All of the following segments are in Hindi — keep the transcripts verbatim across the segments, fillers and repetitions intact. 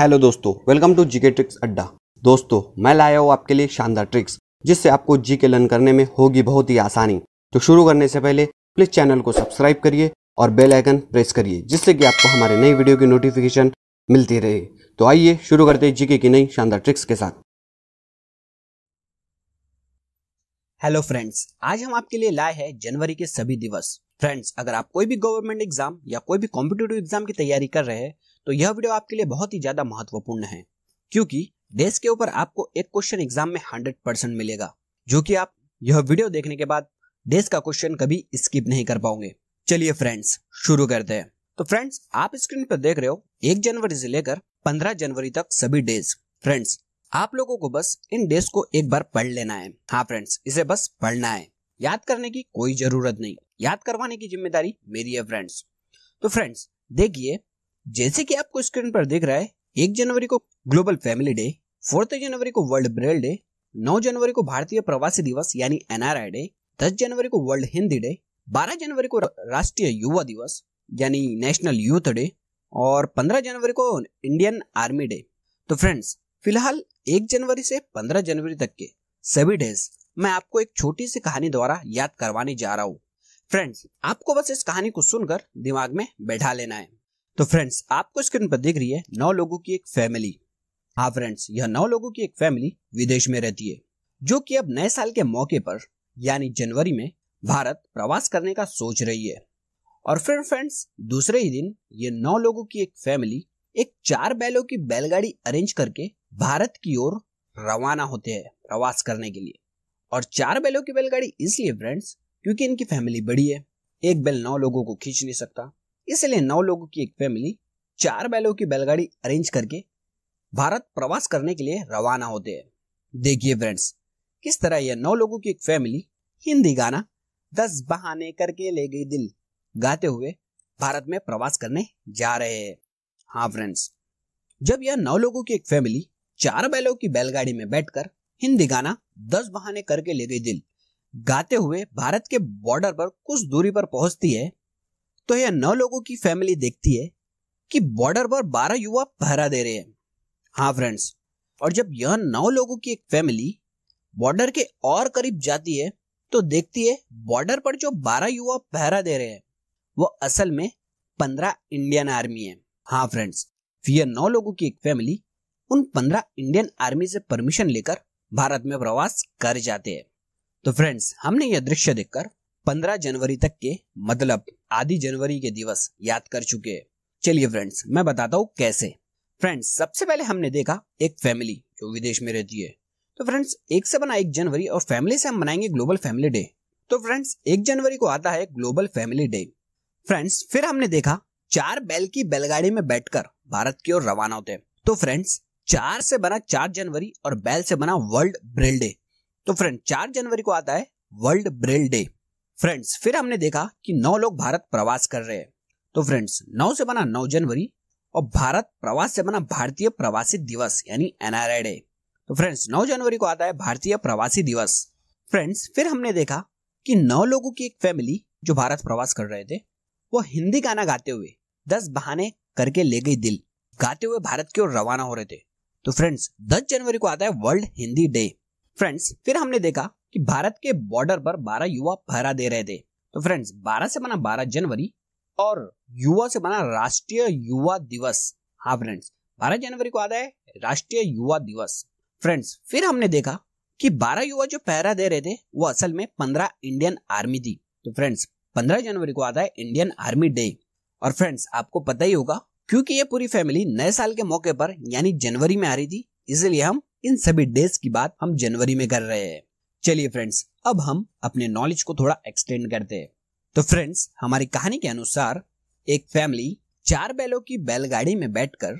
हेलो दोस्तों, वेलकम टू जीके ट्रिक्स अड्डा। दोस्तों, मैं लाया हूँ आपके लिए शानदार ट्रिक्स जिससे आपको जीके लर्न करने में होगी बहुत ही आसानी। तो शुरू करने से पहले प्लीज़ चैनल को सब्सक्राइब करिए और बेल आइकन प्रेस करिए जिससे कि आपको हमारे नई वीडियो की नोटिफिकेशन मिलती रहे। तो आइए शुरू करते हैं जीके की नई शानदार ट्रिक्स के साथ। हेलो फ्रेंड्स, आज हम आपके लिए लाए हैं जनवरी के सभी दिवस। फ्रेंड्स, अगर आप कोई भी गवर्नमेंट एग्जाम या कोई भी कॉम्पिटिटिव एग्जाम की तैयारी कर रहे हैं तो यह वीडियो आपके लिए बहुत ही ज्यादा महत्वपूर्ण है, क्योंकि देश के ऊपर आपको एक क्वेश्चन एग्जाम में सौ परसेंट मिलेगा, जो कि आप यह वीडियो देखने के बाद देश का क्वेश्चन कभी स्किप नहीं कर पाओगे। चलिए फ्रेंड्स, शुरू करते हैं। तो फ्रेंड्स, आप स्क्रीन पर देख रहे हो एक जनवरी से लेकर पंद्रह जनवरी तक सभी डेज। फ्रेंड्स, आप लोगों को बस इन डेज को एक बार पढ़ लेना है। हाँ फ्रेंड्स, इसे बस पढ़ना है, याद करने की कोई जरूरत नहीं। याद करवाने की जिम्मेदारी मेरी है फ्रेंड्स। तो फ्रेंड्स देखिए, जैसे कि आपको स्क्रीन पर दिख रहा है, एक जनवरी को global family day, fourth January को वर्ल्ड ब्रेल डे, नौ जनवरी को भारतीय प्रवासी दिवस यानी एन आर आई डे, दस जनवरी को वर्ल्ड हिंदी डे, बारह जनवरी को राष्ट्रीय युवा दिवस यानी नेशनल यूथ डे और पंद्रह जनवरी को इंडियन आर्मी डे। तो फ्रेंड्स, फिलहाल एक जनवरी से पंद्रह जनवरी तक के सभी डेज मैं आपको एक छोटी सी कहानी द्वारा याद करवाने जा रहा हूँ। फ्रेंड्स, आपको बस इस कहानी को सुनकर दिमाग में बैठा लेना है। तो फ्रेंड्स, आपको स्क्रीन पर दिख रही है नौ लोगों की एक फैमिली। हाँ फ्रेंड्स, यह नौ लोगों की एक फैमिली विदेश में रहती है, जो कि अब नए साल के मौके पर यानी जनवरी में भारत प्रवास करने का सोच रही है। और फिर फ्रेंड्स, दूसरे ही दिन ये नौ लोगों की एक फैमिली एक चार बैलों की बैलगाड़ी अरेंज करके भारत की ओर रवाना होते हैं प्रवास करने के लिए। और चार बैलों की बैलगाड़ी इसलिए फ्रेंड्स, क्योंकि इनकी फैमिली बड़ी है, एक बैल नौ लोगों को खींच नहीं सकता, इसलिए नौ लोगों की एक फैमिली चार बैलों की बैलगाड़ी अरेंज करके भारत प्रवास करने के लिए रवाना होते हैं। देखिए फ्रेंड्स, किस तरह यह नौ लोगों की एक फैमिली हिंदी गाना दस बहाने करके ले गई दिल गाते हुए भारत में प्रवास करने जा रहे हैं। हाँ फ्रेंड्स, जब यह नौ लोगों की एक फैमिली चार बैलों की बैलगाड़ी में बैठकर हिंदी गाना दस बहाने करके ले गई दिल गाते हुए भारत के बॉर्डर पर कुछ दूरी पर पहुंचती है, तो यह नौ लोगों की फैमिली देखती है कि बॉर्डर पर बारह युवा पहरा दे रहे हैं। हाँ फ्रेंड्स, और जब यह नौ लोगों की एक फैमिली बॉर्डर के और करीब जाती है तो देखती है बॉर्डर पर जो बारह युवा पहरा दे रहे हैं वो असल में पंद्रह इंडियन आर्मी है। हाँ फ्रेंड्स, यह नौ लोगों की एक फैमिली उन पंद्रह इंडियन आर्मी से परमिशन लेकर भारत में प्रवास कर जाते हैं। तो फ्रेंड्स, हमने यह दृश्य देखकर पंद्रह जनवरी तक के मतलब आधी जनवरी के दिवस याद कर चुके हैं। चलिए फ्रेंड्स, मैं बताता हूँ कैसे। फ्रेंड्स, सबसे पहले हमने देखा एक फैमिली जो विदेश में रहती है। तो फ्रेंड्स, एक से बना एक जनवरी और फैमिली से हम मनाएंगे ग्लोबल फैमिली डे। तो फ्रेंड्स, एक जनवरी को आता है ग्लोबल फैमिली डे। फ्रेंड्स, फिर हमने देखा चार बैल की बैलगाड़ी में बैठकर भारत की ओर रवाना होते हैं। तो फ्रेंड्स, चार से बना चार जनवरी और बैल से बना वर्ल्ड ब्रेल डे। तो फ्रेंड्स, चार जनवरी को आता है वर्ल्ड ब्रेल डे। फ्रेंड्स, फिर हमने देखा कि नौ लोग भारत प्रवास कर रहे हैं। तो फ्रेंड्स, नौ से बना नौ जनवरी और भारत प्रवास से बना भारतीय प्रवासी दिवस यानी एन आर आई डे। तो फ्रेंड्स, नौ जनवरी को आता है भारतीय प्रवासी दिवस। फ्रेंड्स, फिर हमने देखा कि नौ लोगों की एक फैमिली जो भारत प्रवास कर रहे थे वो हिंदी गाना गाते हुए दस बहाने करके ले गई दिल गाते हुए भारत की ओर रवाना हो रहे थे। तो फ्रेंड्स, दस जनवरी को आता है वर्ल्ड हिंदी डे। फ्रेंड्स, फिर हमने देखा कि भारत के बॉर्डर पर बारह युवा पहरा दे रहे थे। तो फ्रेंड्स, बारह से बना बारह जनवरी और युवा से बना राष्ट्रीय युवा दिवस। हाँ फ्रेंड्स, बारह जनवरी को आता है राष्ट्रीय युवा दिवस। फ्रेंड्स, फिर हमने देखा कि बारह युवा जो पहरा दे रहे थे वो असल में पंद्रह इंडियन आर्मी थी। तो फ्रेंड्स, पंद्रह जनवरी को आता है इंडियन आर्मी डे। और फ्रेंड्स, आपको पता ही होगा क्योंकि ये पूरी फैमिली नए साल के मौके पर यानी जनवरी में आ रही थी, इसलिए हम इन सभी डेज की बात हम जनवरी में कर रहे हैं। चलिए फ्रेंड्स, अब हम अपने नॉलेज को थोड़ा एक्सटेंड करते हैं। तो फ्रेंड्स, हमारी कहानी के अनुसार एक फैमिली चार बैलों की बैलगाड़ी में बैठकर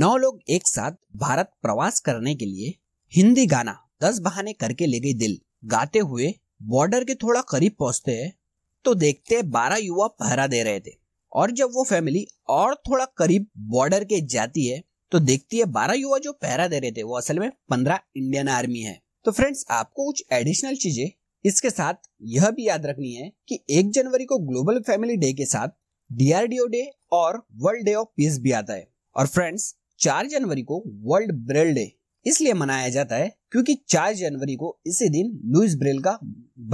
नौ लोग एक साथ भारत प्रवास करने के लिए हिंदी गाना दस बहाने करके ले गई दिल गाते हुए बॉर्डर के थोड़ा करीब पहुंचते है तो देखते है बारह युवा पहरा दे रहे थे। और जब वो फैमिली और थोड़ा करीब बॉर्डर के जाती है तो देखती है बारह युवा जो पहरा दे रहे थे वो असल में पंद्रह इंडियन आर्मी है। तो फ्रेंड्स, आपको कुछ एडिशनल चीजें इसके साथ यह भी याद रखनी है कि एक जनवरी को ग्लोबल फैमिली डे के साथ D R D O day और वर्ल्ड डे ऑफ पीस भी आता है। और फ्रेंड्स, चार जनवरी को वर्ल्ड ब्रेल डे इसलिए मनाया जाता है क्योंकि चार जनवरी को इसी दिन लुइस ब्रेल का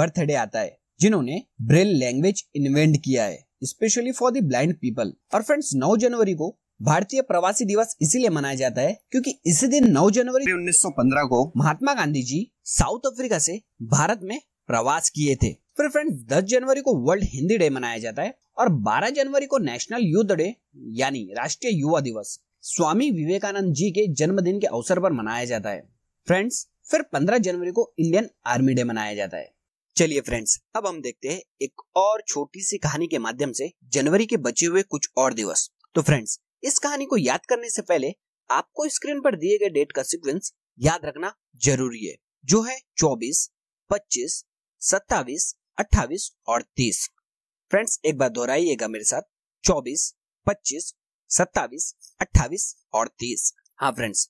बर्थडे आता है, जिन्होंने ब्रेल लैंग्वेज इन्वेंट किया है specially for the blind people. और फ्रेंड्स, नौ जनवरी को भारतीय प्रवासी दिवस इसीलिए मनाया जाता है क्योंकि इसी दिन नौ जनवरी उन्नीस सौ पंद्रह को महात्मा गांधी जी साउथ अफ्रीका से भारत में प्रवास किए थे। फिर फ्रेंड्स, दस जनवरी को वर्ल्ड हिंदी डे मनाया जाता है और बारह जनवरी को नेशनल यूथ डे यानी राष्ट्रीय युवा दिवस स्वामी विवेकानंद जी के जन्मदिन के अवसर पर मनाया जाता है। फ्रेंड्स, फिर पंद्रह जनवरी को इंडियन आर्मी डे मनाया जाता है। चलिए फ्रेंड्स, अब हम देखते हैं एक और छोटी सी कहानी के माध्यम से जनवरी के बचे हुए कुछ और दिवस। तो फ्रेंड्स, इस कहानी को याद करने से पहले आपको स्क्रीन पर दिए गए डेट का सीक्वेंस याद रखना जरूरी है, जो है चौबीस, पच्चीस, सत्ताईस, अट्ठाईस और तीस। फ्रेंड्स, एक बार दोहराइएगा मेरे साथ, चौबीस, पच्चीस, सत्ताईस, अट्ठाईस और तीस। हाँ फ्रेंड्स,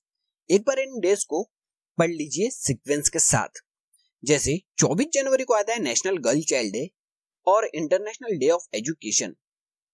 एक बार इन डेज को पढ़ लीजिए सीक्वेंस के साथ। जैसे चौबीस जनवरी को आता है नेशनल गर्ल चाइल्ड डे और इंटरनेशनल डे ऑफ एजुकेशन।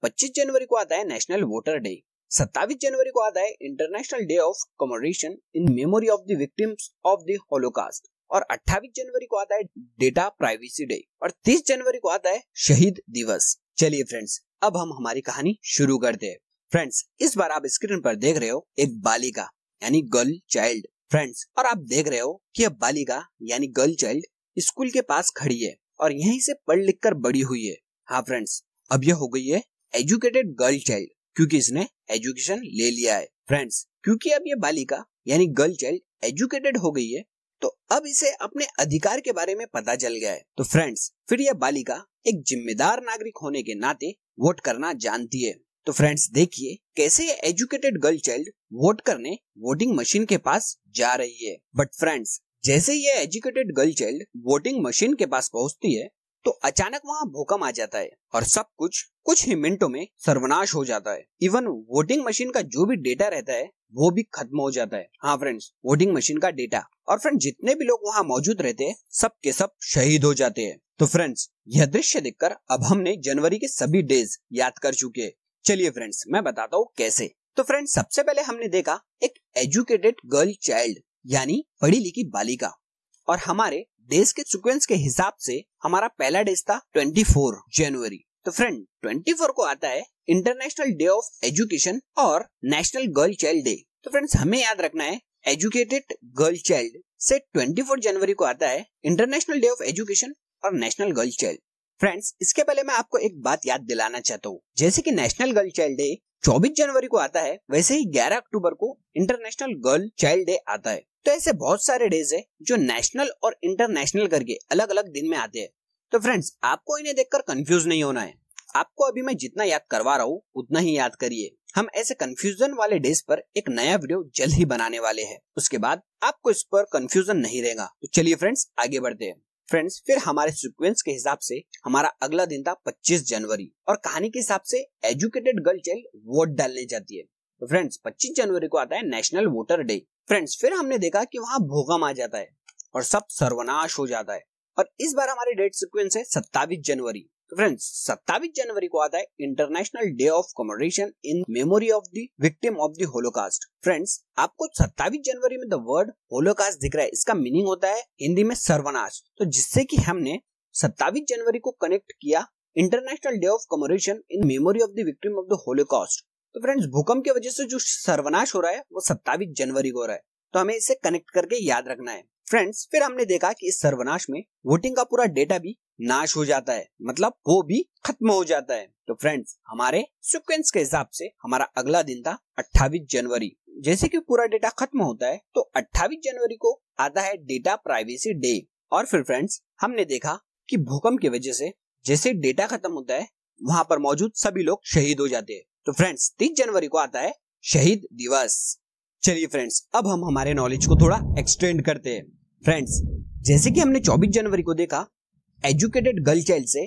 पच्चीस जनवरी को आता है नेशनल वोटर डे। सत्ताईस जनवरी को आता है international day of commemoration in memory of the victims of the Holocaust. और अट्ठाईस जनवरी को आता है डेटा प्राइवेसी डे और तीस जनवरी को आता है शहीद दिवस। चलिए फ्रेंड्स, अब हम हमारी कहानी शुरू करते हैं। फ्रेंड्स, इस बार आप स्क्रीन पर देख रहे हो एक बालिका यानी गर्ल चाइल्ड। फ्रेंड्स, और आप देख रहे हो कि यह बालिका यानी गर्ल चाइल्ड स्कूल के पास खड़ी है और यहीं से पढ़ लिख कर बड़ी हुई है। हाँ फ्रेंड्स, अब यह हो गई है एजुकेटेड गर्ल चाइल्ड क्योंकि इसने एजुकेशन ले लिया है। फ्रेंड्स, क्योंकि अब ये बालिका यानी गर्ल चाइल्ड एजुकेटेड हो गई है तो अब इसे अपने अधिकार के बारे में पता चल गया है। तो फ्रेंड्स, फिर यह बालिका एक जिम्मेदार नागरिक होने के नाते वोट करना जानती है। तो फ्रेंड्स, देखिए कैसे ये एजुकेटेड गर्ल चाइल्ड वोट करने वोटिंग मशीन के पास जा रही है। बट फ्रेंड्स, जैसे ये educated girl child voting machine के पास पहुँचती है तो अचानक वहाँ भूकंप आ जाता है और सब कुछ कुछ ही मिनटों में सर्वनाश हो जाता है। इवन वोटिंग मशीन का जो भी डेटा रहता है वो भी खत्म हो जाता है। हाँ फ्रेंड्स, वोटिंग मशीन का डेटा। और फ्रेंड्स, जितने भी लोग वहाँ मौजूद रहते हैं सब के सब शहीद हो जाते हैं। तो फ्रेंड्स, यह दृश्य देखकर अब हमने जनवरी के सभी डेज याद कर चुके हैं। चलिए फ्रेंड्स, मैं बताता हूँ कैसे। तो फ्रेंड्स, सबसे पहले हमने देखा एक एजुकेटेड गर्ल चाइल्ड यानी पढ़ी लिखी बालिका। और हमारे डेज के सीक्वेंस के हिसाब से हमारा पहला डेज था चौबीस जनवरी। तो फ्रेंड, चौबीस को आता है इंटरनेशनल डे ऑफ एजुकेशन और नेशनल गर्ल चाइल्ड डे। तो फ्रेंड्स, हमें याद रखना है एजुकेटेड गर्ल चाइल्ड से चौबीस जनवरी को आता है इंटरनेशनल डे ऑफ एजुकेशन और नेशनल गर्ल चाइल्ड। फ्रेंड्स, इसके पहले मैं आपको एक बात याद दिलाना चाहता हूँ। जैसे की नेशनल गर्ल चाइल्ड डे चौबीस जनवरी को आता है, वैसे ही ग्यारह अक्टूबर को इंटरनेशनल गर्ल चाइल्ड डे आता है। तो ऐसे बहुत सारे डेज है जो नेशनल और इंटरनेशनल करके अलग अलग दिन में आते हैं। तो फ्रेंड्स, आपको इन्हें देखकर कंफ्यूज नहीं होना है। आपको अभी मैं जितना याद करवा रहा हूँ उतना ही याद करिए। हम ऐसे कंफ्यूजन वाले डेज पर एक नया वीडियो जल्द ही बनाने वाले हैं। उसके बाद आपको इस पर कंफ्यूजन नहीं रहेगा। तो चलिए फ्रेंड्स, आगे बढ़ते हैं। फ्रेंड्स, फिर हमारे सीक्वेंस के हिसाब से हमारा अगला दिन था पच्चीस जनवरी और कहानी के हिसाब से एजुकेटेड गर्ल चाइल्ड वोट डालने जाती है। फ्रेंड्स, पच्चीस जनवरी को आता है नेशनल वोटर डे। फ्रेंड्स, फिर हमने देखा कि वहाँ भूकंप आ जाता है और सब सर्वनाश हो जाता है। और इस बार हमारे डेट सीक्वेंस है सत्ताईस जनवरी। तो फ्रेंड्स, सत्ताईस जनवरी को आता है international day of commemoration in memory of the victim of the Holocaust. Friends, आपको सत्ताईस जनवरी में द वर्ड होलोकॉस्ट दिख रहा है, इसका मीनिंग होता है हिंदी में सर्वनाश। तो जिससे कि हमने सत्ताईस जनवरी को कनेक्ट किया international day of commemoration in memory of the victim of the Holocaust. तो फ्रेंड्स, भूकंप की वजह से जो सर्वनाश हो रहा है वो सत्ताईस जनवरी को हो रहा है, तो हमें इसे कनेक्ट करके याद रखना है। फ्रेंड्स, फिर हमने देखा कि इस सर्वनाश में वोटिंग का पूरा डेटा भी नाश हो जाता है, मतलब वो भी खत्म हो जाता है। तो फ्रेंड्स, हमारे सीक्वेंस के हिसाब से हमारा अगला दिन था अट्ठाईस जनवरी। जैसे कि पूरा डेटा खत्म होता है तो अट्ठाईस जनवरी को आता है डेटा प्राइवेसी डे। और फिर फ्रेंड्स, हमने देखा कि भूकंप की वजह से जैसे डेटा खत्म होता है वहाँ पर मौजूद सभी लोग शहीद हो जाते हैं। तो फ्रेंड्स, तीस जनवरी को आता है शहीद दिवस। चलिए फ्रेंड्स, अब हम हमारे नॉलेज को थोड़ा एक्सटेंड करते हैं। फ्रेंड्स, जैसे कि हमने चौबीस जनवरी को देखा एजुकेटेड गर्ल चाइल्ड से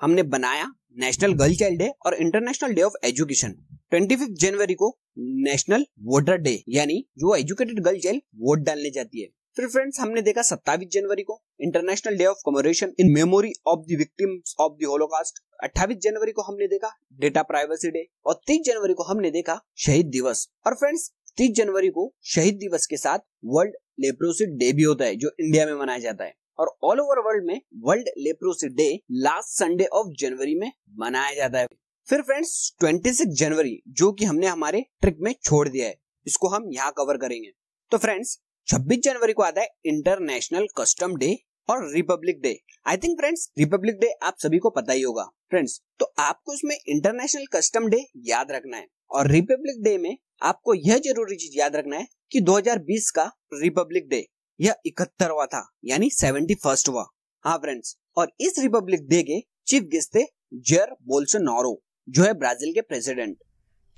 हमने बनाया नेशनल गर्ल चाइल्ड डे और इंटरनेशनल डे ऑफ एजुकेशन। पच्चीस जनवरी को नेशनल वोटर डे यानी जो एजुकेटेड गर्ल चाइल्ड वोट डालने जाती है। फिर फ्रेंड्स, हमने देखा सत्ताईस जनवरी को international day of commemoration in memory of the victims of the Holocaust. अट्ठाईस जनवरी को हमने देखा डेटा प्राइवेसी डे और तीस जनवरी को हमने देखा शहीद दिवस। और फ्रेंड्स, तीस जनवरी को शहीद दिवस के साथ वर्ल्ड लेप्रोसी डे भी होता है जो इंडिया में मनाया जाता है, और ऑल ओवर वर्ल्ड में world leprosy day last Sunday of January में मनाया जाता है। फिर फ्रेंड्स छब्बीस जनवरी जो कि हमने हमारे ट्रिक में छोड़ दिया है, इसको हम यहाँ कवर करेंगे। तो फ्रेंड्स छब्बीस जनवरी को आता है इंटरनेशनल कस्टम डे और republic day. I think friends republic day आप सभी को पता ही होगा फ्रेंड्स, तो आपको इसमें इंटरनेशनल कस्टम डे याद रखना है, और रिपब्लिक डे में आपको यह जरूरी चीज याद रखना है कि दो हज़ार बीस का रिपब्लिक डे यह इकहत्तरवां था, यानी इकहत्तरवां हुआ। हाँ फ्रेंड्स, और इस रिपब्लिक डे के चीफ गेस्ट थे जेयर बोल्सोनारो जो है ब्राजील के प्रेसिडेंट।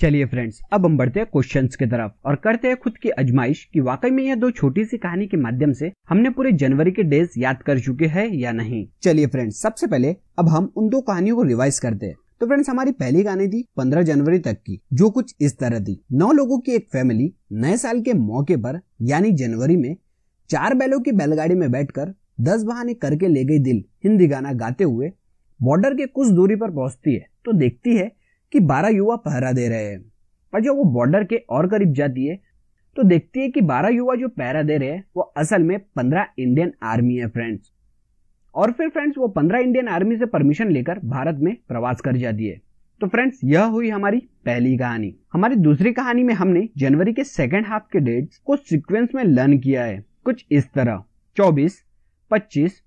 चलिए फ्रेंड्स, अब हम बढ़ते हैं क्वेश्चंस की तरफ और करते हैं खुद की आजमाइश कि वाकई में यह दो छोटी सी कहानी के माध्यम से हमने पूरे जनवरी के डेज याद कर चुके हैं या नहीं। चलिए फ्रेंड्स, सबसे पहले अब हम उन दो कहानियों को रिवाइज करते हैं। तो फ्रेंड्स हमारी पहली कहानी थी पंद्रह जनवरी तक की, जो कुछ इस तरह थी। नौ लोगों की एक फैमिली नए साल के मौके पर यानी जनवरी में चार बैलों की बैलगाड़ी में बैठकर दस बहाने करके ले गई दिल हिंदी गाना गाते हुए बॉर्डर के कुछ दूरी पर पहुंचती है तो देखती है कि बारह युवा पहरा दे रहे हैं, और जब वो बॉर्डर के और करीब जाती है तो देखती है कि बारह युवा जो पहरा दे रहे हैं वो असल में पंद्रह इंडियन आर्मी है फ्रेंड्स। और फिर फ्रेंड्स वो पंद्रह इंडियन आर्मी से परमिशन लेकर भारत में प्रवास कर जाती है। तो फ्रेंड्स यह हुई हमारी पहली कहानी। हमारी दूसरी कहानी में हमने जनवरी के सेकेंड हाफ के डेट्स को सिक्वेंस में लर्न किया है कुछ इस तरह चौबीस, पच्चीस,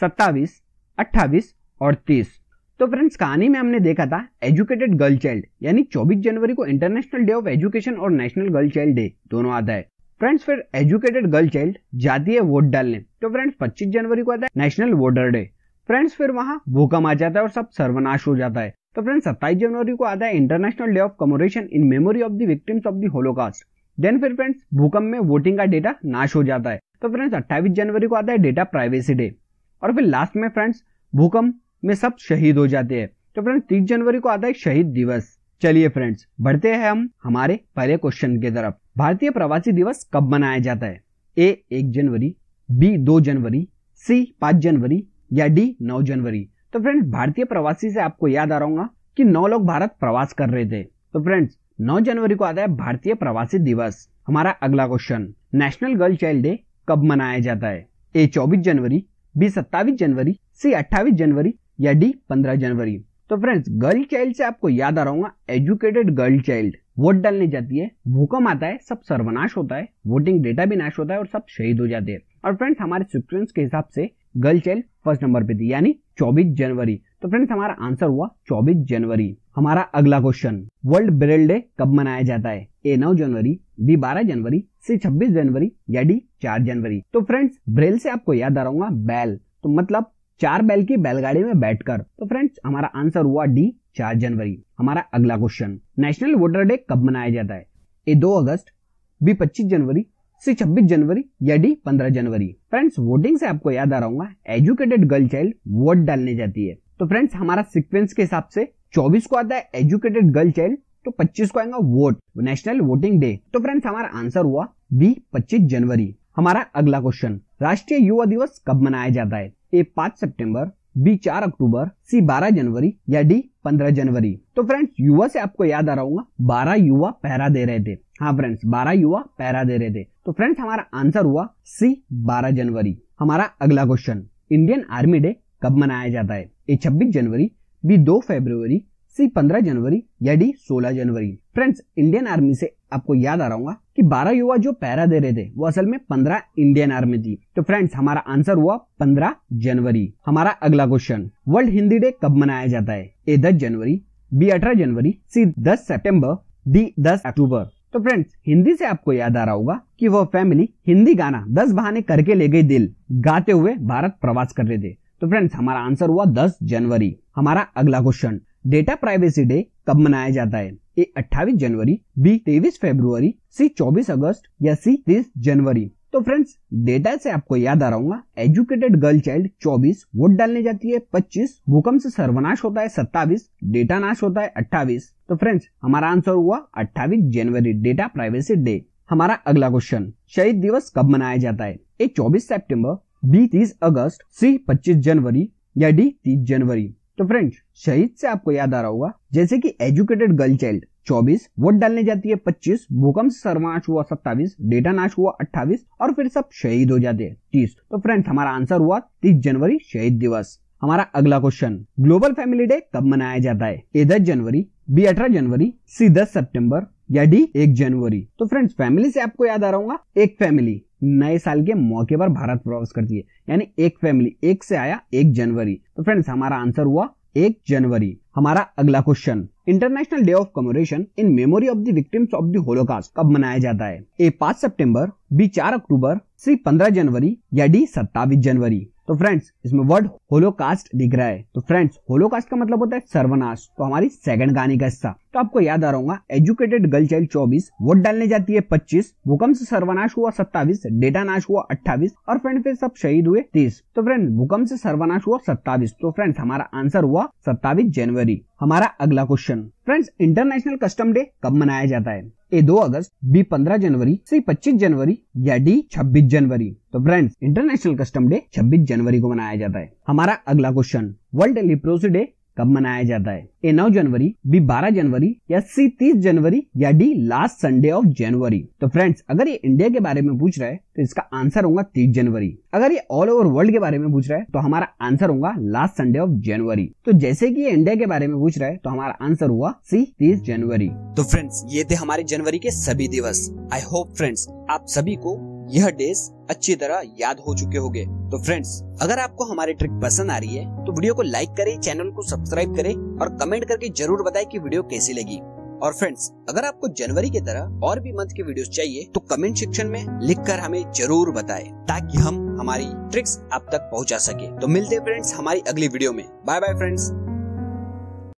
सत्ताईस, अट्ठाईस और तीस। तो फ्रेंड्स कहानी में हमने देखा था एजुकेटेड गर्ल चाइल्ड, यानी चौबीस जनवरी को इंटरनेशनल डे ऑफ एजुकेशन और नेशनल गर्ल चाइल्ड डे दोनों आता है फ्रेंड्स। फिर एजुकेटेड गर्ल चाइल्ड जाती है वोट डालने, तो फ्रेंड्स पच्चीस जनवरी को आता है नेशनल वोटर डे फ्रेंड्स। फिर वहाँ भूकंप आ जाता है और सब सर्वनाश हो जाता है, तो फ्रेंड्स सत्ताईस जनवरी को आता है international day of commemoration in memory of the victims of the Holocaust. Then फिर फ्रेंड्स भूकंप में वोटिंग का डेटा नाश हो जाता है, तो फ्रेंड्स अट्ठाईस जनवरी को आता है डेटा प्राइवेसी डे। और फिर लास्ट में फ्रेंड्स भूकंप में सब शहीद हो जाते हैं, तो फ्रेंड्स तीस जनवरी को आता है शहीद दिवस। चलिए फ्रेंड्स बढ़ते हैं हम हमारे पहले क्वेश्चन की तरफ। भारतीय प्रवासी दिवस कब मनाया जाता है? ए एक जनवरी, बी दो जनवरी, सी पाँच जनवरी या डी नौ जनवरी। तो फ्रेंड्स भारतीय प्रवासी से आपको याद आ रहा होगा कि नौ लोग भारत प्रवास कर रहे थे, तो फ्रेंड्स नौ जनवरी को आता है भारतीय प्रवासी दिवस। हमारा अगला question, national girl child day कब मनाया जाता है? ए चौबीस जनवरी, बी सत्ताईस जनवरी, सी अट्ठाईस जनवरी या डी पंद्रह जनवरी। तो फ्रेंड्स गर्ल चाइल्ड से आपको याद आ रहा होगा एजुकेटेड गर्ल चाइल्ड वोट डालने जाती है, भूकंप आता है, सब सर्वनाश होता है, वोटिंग डेटा भी नाश होता है और सब शहीद हो जाते हैं। और फ्रेंड्स हमारे सीक्वेंस के हिसाब से गर्ल चाइल्ड फर्स्ट नंबर पे थी, यानी चौबीस जनवरी। तो फ्रेंड्स हमारा आंसर हुआ चौबीस जनवरी। हमारा अगला क्वेश्चन, वर्ल्ड ब्रेल डे कब मनाया जाता है? ए नौ जनवरी, बी बारह जनवरी, सी छब्बीस जनवरी या डी चार जनवरी। तो फ्रेंड्स ब्रेल से आपको याद आ रहा होगा बैल, तो मतलब चार बैल की बैलगाड़ी में बैठकर, तो फ्रेंड्स हमारा आंसर हुआ डी चार जनवरी। हमारा अगला क्वेश्चन, नेशनल वोटर डे कब मनाया जाता है? ए दो अगस्त, बी पच्चीस जनवरी, सी छब्बीस जनवरी या डी पंद्रह जनवरी। फ्रेंड्स वोटिंग से आपको याद आ रहा होगा एजुकेटेड गर्ल चाइल्ड वोट डालने जाती है, तो फ्रेंड्स हमारा सिक्वेंस के हिसाब से चौबीस को आता है एजुकेटेड गर्ल चाइल्ड, तो पच्चीस को आएगा वोट, नेशनल वोटिंग डे। तो फ्रेंड्स हमारा आंसर हुआ बी पच्चीस जनवरी। हमारा अगला क्वेश्चन, राष्ट्रीय युवा दिवस कब मनाया जाता है? ए पाँच सितंबर, बी चार अक्टूबर, सी बारह जनवरी या डी पंद्रह जनवरी। तो फ्रेंड्स युवा से आपको याद आ रहा होगा बारह युवा पहरा दे रहे थे। हाँ फ्रेंड्स बारह युवा पहरा दे रहे थे, तो फ्रेंड्स हमारा आंसर हुआ सी बारह जनवरी। हमारा अगला क्वेश्चन, इंडियन आर्मी डे कब मनाया जाता है? ए छब्बीस जनवरी, बी दो फरवरी, सी पंद्रह जनवरी या डी सोलह जनवरी। फ्रेंड्स इंडियन आर्मी से आपको याद आ रहा होगा कि बारह युवा जो पहरा दे रहे थे वो असल में पंद्रह इंडियन आर्मी थी, तो फ्रेंड्स हमारा आंसर हुआ पंद्रह जनवरी। हमारा अगला क्वेश्चन, वर्ल्ड हिंदी डे कब मनाया जाता है? ए दस जनवरी, बी अठारह जनवरी, सी दस सितंबर, डी दस अक्टूबर। तो फ्रेंड्स हिंदी से आपको याद आ रहा होगा कि वो फैमिली हिंदी गाना दस बहाने करके ले गई दिल गाते हुए भारत प्रवास कर रहे थे, तो फ्रेंड्स हमारा आंसर हुआ दस जनवरी। हमारा अगला क्वेश्चन, डेटा प्राइवेसी डे कब मनाया जाता है? ए अट्ठाईस जनवरी, बी तेईस फरवरी, सी चौबीस अगस्त या सी तीस जनवरी। तो फ्रेंड्स डेटा से आपको याद आ रहा होगा एजुकेटेड गर्ल चाइल्ड चौबीस, वोट डालने जाती है पच्चीस, भूकंप से सर्वनाश होता है सत्ताईस, डेटा नाश होता है अट्ठाईस। तो फ्रेंड्स हमारा आंसर हुआ अट्ठाईस जनवरी, डेटा प्राइवेसी डे। हमारा अगला क्वेश्चन, शहीद दिवस कब मनाया जाता है? ए चौबीस सेप्टेम्बर, बी तीस अगस्त, सी पच्चीस जनवरी या डी तीस जनवरी। तो फ्रेंड्स शहीद से आपको याद आ रहा होगा जैसे कि एजुकेटेड गर्ल चाइल्ड चौबीस, वोट डालने जाती है पच्चीस, भूकंप सर्वनाश हुआ सत्ताईस, डेटा नाश हुआ अट्ठाईस और फिर सब शहीद हो जाते हैं तीस। तो फ्रेंड्स हमारा आंसर हुआ तीस जनवरी शहीद दिवस। हमारा अगला क्वेश्चन, ग्लोबल फैमिली डे कब मनाया जाता है? ए दस जनवरी, बी अठारह जनवरी, सी दस सितंबर या डी एक जनवरी। तो फ्रेंड्स फैमिली से आपको याद आ रहा होगा, एक फैमिली नए साल के मौके पर भारत प्रवेश करती है, यानी एक फैमिली, एक से आया एक जनवरी। तो फ्रेंड्स हमारा आंसर हुआ एक जनवरी। हमारा अगला question, international day of commemoration in memory of the victims of the Holocaust कब मनाया जाता है? ए पांच सितंबर, बी चार अक्टूबर, सी पंद्रह जनवरी या डी सत्ताईस जनवरी। तो फ्रेंड्स इसमें वर्ड होलोकास्ट दिख रहा है, तो फ्रेंड्स होलोकास्ट का मतलब होता है सर्वनाश। तो हमारी सेकंड कहानी का हिस्सा, तो आपको याद आ रहा होगा, एजुकेटेड गर्ल चाइल्ड चौबीस, वोट डालने जाती है पच्चीस, भूकंप से सर्वनाश हुआ सत्ताईस, डेटा नाश हुआ अट्ठाईस और फ्रेंड फिर सब शहीद हुए तीस। तो फ्रेंड भूकंप से सर्वनाश हुआ सत्ताईस। तो फ्रेंड्स हमारा आंसर हुआ सत्ताईस जनवरी। हमारा अगला question, friends international custom day कब मनाया जाता है? ए दो अगस्त, बी पंद्रह जनवरी, सी पच्चीस जनवरी या डी छब्बीस जनवरी। तो फ्रेंड्स इंटरनेशनल कस्टम डे छब्बीस जनवरी को मनाया जाता है। हमारा अगला क्वेश्चन, वर्ल्ड लिप्रोसी डे कब मनाया जाता है? ए नौ जनवरी, बी बारह जनवरी या सी तीस जनवरी या D last Sunday of January. तो फ्रेंड्स अगर ये इंडिया के बारे में पूछ रहा है तो इसका आंसर होगा तीस जनवरी। अगर ये ऑल ओवर वर्ल्ड के बारे में पूछ रहा है तो हमारा आंसर होगा लास्ट संडे ऑफ जनवरी। तो जैसे कि ये इंडिया के बारे में पूछ रहा है तो हमारा आंसर हुआ सी तीस जनवरी। तो फ्रेंड्स ये थे हमारे जनवरी के सभी दिवस। आई होप फ्रेंड्स आप सभी को यह डेज अच्छी तरह याद हो चुके होंगे। तो फ्रेंड्स अगर आपको हमारी ट्रिक पसंद आ रही है तो वीडियो को लाइक करें, चैनल को सब्सक्राइब करें और कमेंट करके जरूर बताएं कि वीडियो कैसी लगी। और फ्रेंड्स अगर आपको जनवरी की तरह और भी मंथ के वीडियोस चाहिए तो कमेंट सेक्शन में लिखकर हमें जरूर बताएं ताकि हम हमारी ट्रिक्स आप तक पहुंचा सके। तो मिलते हैं फ्रेंड्स हमारी अगली वीडियो में। Bye bye friends.